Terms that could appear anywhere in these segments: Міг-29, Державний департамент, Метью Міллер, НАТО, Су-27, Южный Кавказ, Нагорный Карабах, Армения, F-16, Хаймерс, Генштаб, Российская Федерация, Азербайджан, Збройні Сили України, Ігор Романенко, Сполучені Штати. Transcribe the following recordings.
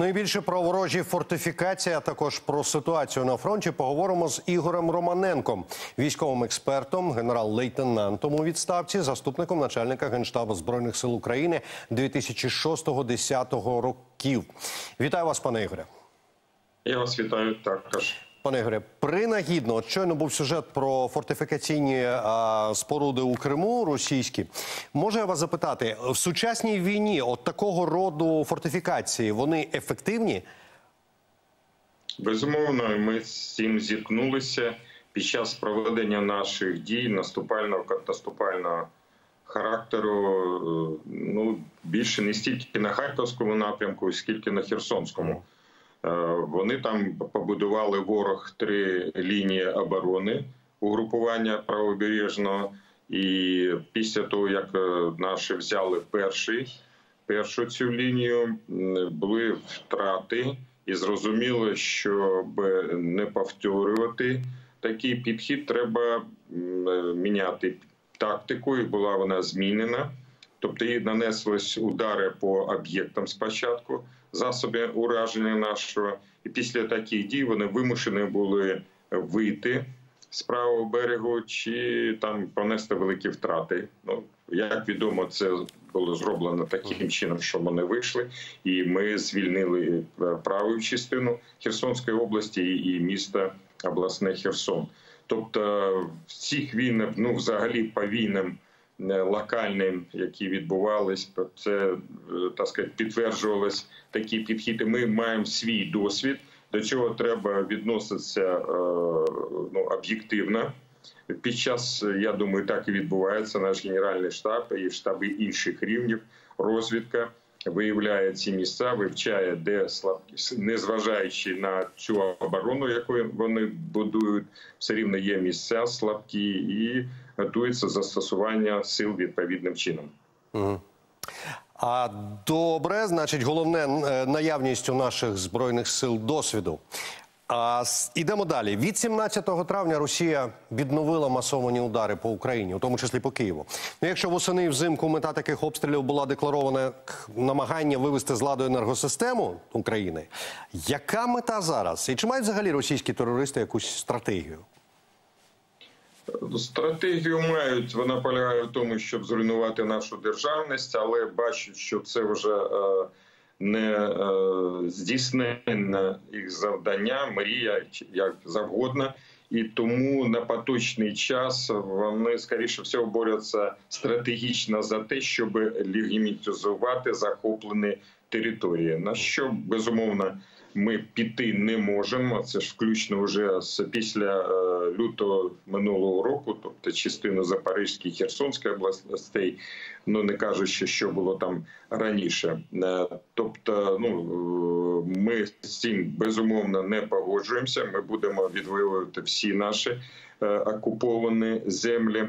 Ну і більше про ворожі фортифікації, а також про ситуацію на фронті поговоримо з Ігорем Романенком, військовим експертом, генерал-лейтенантом у відставці, заступником начальника Генштабу Збройних Сил України 2006-2010 років. Вітаю вас, пане Ігоре. Я вас вітаю також. Пане Ігоре, принагідно, от щойно був сюжет про фортифікаційні споруди у Криму російські. Можу я вас запитати, в сучасній війні от такого роду фортифікації, вони ефективні? Безумовно, ми з цим зіткнулися під час проведення наших дій наступального, контрнаступального характеру, ну, більше не стільки на Харківському напрямку, скільки на Херсонському. Вони там побудували ворог 3 лінії оборони угрупування правобережного. І після того, як наші взяли першу цю лінію, були втрати. І зрозуміло, щоб не повторювати такий підхід, треба міняти тактику. І була вона змінена. Тобто їй нанеслись удари по об'єктам спочатку, засоби ураження нашого. І після таких дій вони вимушені були вийти з правого берегу чи там понести великі втрати. Ну, як відомо, це було зроблено таким чином, що вони вийшли. І ми звільнили праву частину Херсонської області і міста обласне Херсон. Тобто в цих війнах, ну взагалі по війнам, локальним, які відбувались, це, так сказати, підтверджувалось такі підхід. Ми маємо свій досвід, до чого треба відноситися ну, об'єктивно. Під час, я думаю, так і відбувається наш Генеральний штаб і штаби інших рівнів, розвідка виявляє ці місця, вивчає, де слабкі, незважаючи на цю оборону, яку вони будують, все рівно є місця слабкі і готується застосування сил відповідним чином. А добре, значить, головне наявність у наших Збройних сил досвіду. Ідемо далі. Від 17 травня Росія відновила масовані удари по Україні, у тому числі по Києву. Якщо восени і взимку мета таких обстрілів була декларована намагання вивести з ладу енергосистему України, яка мета зараз? І чи мають взагалі російські терористи якусь стратегію? Стратегію мають, вона полягає в тому, щоб зруйнувати нашу державність, але бачать, що це вже не здійсненне їх завдання, мрія, як завгодно. І тому на поточний час вони, скоріше всього, борються стратегічно за те, щоб легітимізувати захоплені території. На що, безумовно, ми піти не можемо, це ж включно вже після лютого минулого року, тобто частину Запорізької і Херсонської областей, ну не кажучи, що було там раніше. Тобто ну, ми з цим безумовно не погоджуємося, ми будемо відвоювати всі наші окуповані землі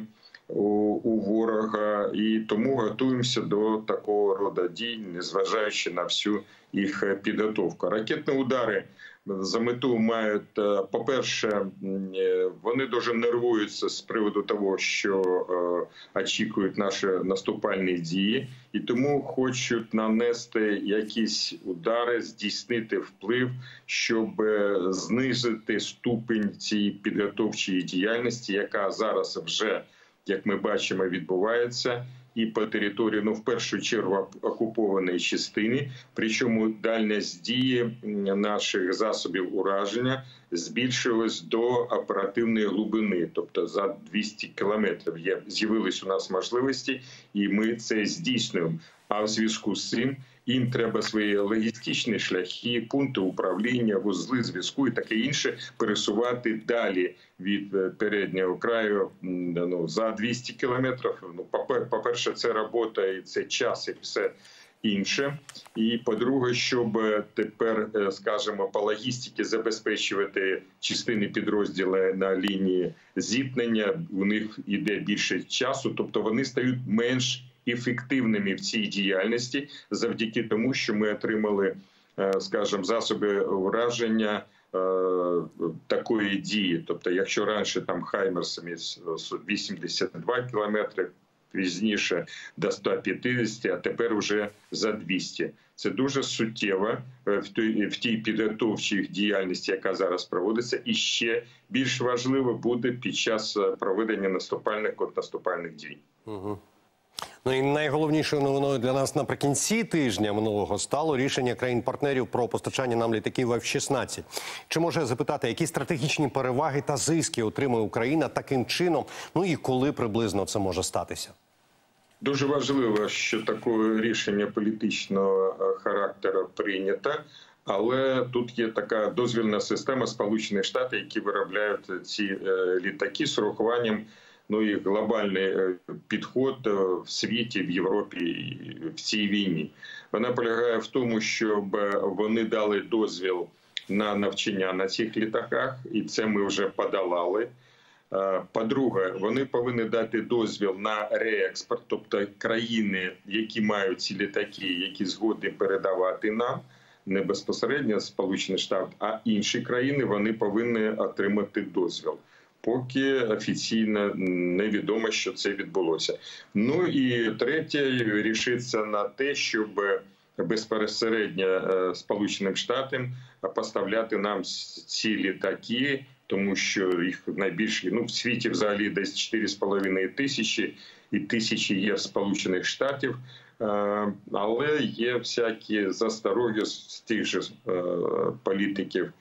у ворога, і тому готуємося до такого роду дій, незважаючи на всю їх підготовку. Ракетні удари за мету мають, по-перше, вони дуже нервуються з приводу того, що очікують наші наступальні дії, і тому хочуть нанести якісь удари, здійснити вплив, щоб знизити ступінь цієї підготовчої діяльності, яка зараз вже, як ми бачимо, відбувається і по території, ну в першу чергу окупованої частини, причому дальність дії наших засобів ураження збільшилась до оперативної глибини, тобто за 200 кілометрів є, з'явились у нас можливості, і ми це здійснюємо. А в зв'язку з цим їм треба свої логістичні шляхи, пункти управління, вузли зв'язку і таке інше пересувати далі від переднього краю ну, за 200 кілометрів. Ну, по-перше, це робота, і це час, і все інше. І, по-друге, щоб тепер, скажімо, по логістиці забезпечувати частини підрозділів на лінії зіткнення, у них йде більше часу, тобто вони стають менш ефективними в цій діяльності завдяки тому, що ми отримали, скажімо, засоби ураження такої дії. Тобто, якщо раніше там Хаймерсами 82 кілометри, пізніше до 150, а тепер вже за 200. Це дуже суттєво в тій підготовчій діяльності, яка зараз проводиться, і ще більш важливо буде під час проведення наступальних, контрнаступальних дій. Угу. Ну і найголовнішою новиною для нас наприкінці тижня минулого стало рішення країн-партнерів про постачання нам літаків F-16. Чи може запитати, які стратегічні переваги та зиски отримує Україна таким чином, ну і коли приблизно це може статися? Дуже важливо, що таке рішення політичного характеру прийнято, але тут є така дозвільна система Сполучених Штатів, які виробляють ці літаки з урахуванням і глобальний підход в світі, в Європі, в цій війні. Вона полягає в тому, щоб вони дали дозвіл на навчання на цих літаках, і це ми вже подолали. По-друге, вони повинні дати дозвіл на реекспорт, тобто країни, які мають ці літаки, які згодні передавати нам, не безпосередньо Сполучені Штати, а інші країни, вони повинні отримати дозвіл. Поки офіційно невідомо, що це відбулося. Ну і третє, рішиться на те, щоб безпосередньо Сполученим Штатам поставляти нам ці літаки, тому що їх найбільше, в світі взагалі десь 4,5 тисячі, і тисячі є в Сполучених Штатів, але є всякі застороги з тих же політиків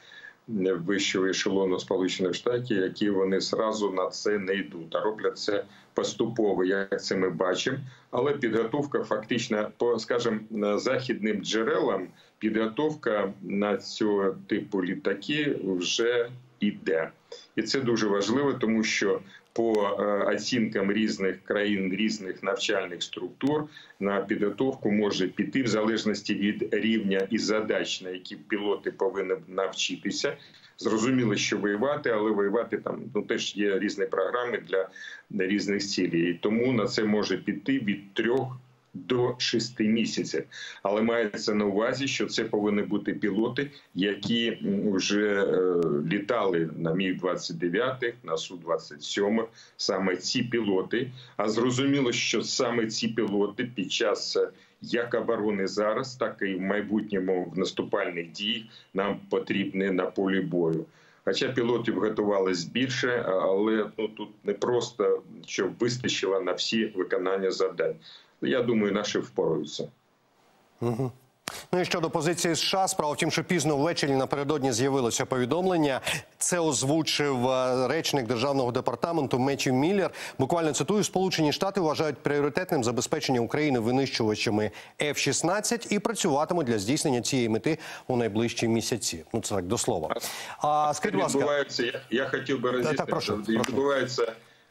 вищого ешелону Сполучених Штатів, які вони одразу на це не йдуть, а роблять це поступово, як це ми бачимо. Але підготовка фактично, по, скажімо, західним джерелам, підготовка на цього типу літаки вже іде. І це дуже важливо, тому що по оцінкам різних країн, різних навчальних структур, на підготовку може піти, в залежності від рівня і задач, на які пілоти повинні навчитися. Зрозуміло, що воювати, але воювати там теж є різні програми для різних цілей. І тому на це може піти від 3 до 6 місяців. Але мається на увазі, що це повинні бути пілоти, які вже літали на Міг-29, на Су-27, саме ці пілоти. А зрозуміло, що саме ці пілоти під час як оборони зараз, так і в майбутньому в наступальних діях нам потрібні на полі бою. Хоча пілотів готувалися більше, але тут не просто, щоб вистачило на всі виконання завдань. Я думаю, наші впораються. Угу. Ну і щодо позиції США, справа в тім, що пізно ввечері напередодні з'явилося повідомлення. Це озвучив речник Державного департаменту Метью Міллер. Буквально цитую, Сполучені Штати вважають пріоритетним забезпечення України винищувачами F-16 і працюватимуть для здійснення цієї мети у найближчі місяці. Ну це так, до слова. А скажіть, будь ласка... Я хотів би роз'яснити, відбувається...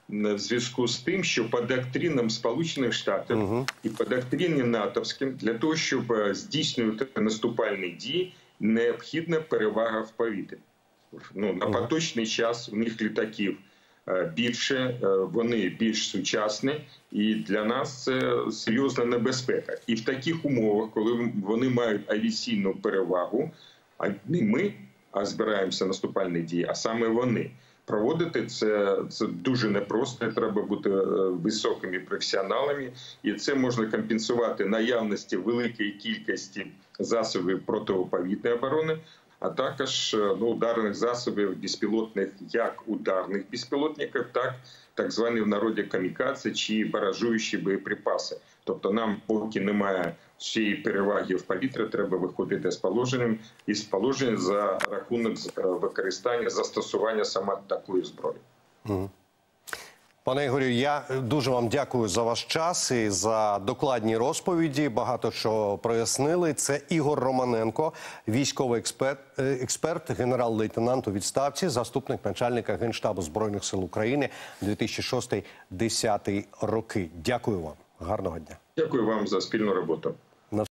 в зв'язку з тим, що по доктринам Сполучених Штатів і по доктрині натовським, для того, щоб здійснювати наступальні дії, необхідна перевага в повітрі. На поточний час у них літаків більше, вони більш сучасні, і для нас це серйозна небезпека. І в таких умовах, коли вони мають авіаційну перевагу, а не ми, а збираємося наступальні дії, а саме вони, проводити це дуже непросто, треба бути високими професіоналами, і це можна компенсувати наявності великої кількості засобів протиповітряної оборони, а також ударних засобів безпілотних, як ударних безпілотників, так звані в народі камікадзе чи баражуючі боєприпаси. Тобто нам, поки немає цієї переваги в повітря, треба виходити з положенням, із положення за рахунок використання, застосування саме такої зброї. Пане Ігорю, я дуже вам дякую за ваш час і за докладні розповіді. Багато що прояснили. Це Ігор Романенко, військовий експерт, генерал-лейтенант у відставці, заступник начальника Генштабу Збройних сил України 2006-2010 роки. Дякую вам. Гарного дня. Дякую вам за спільну роботу.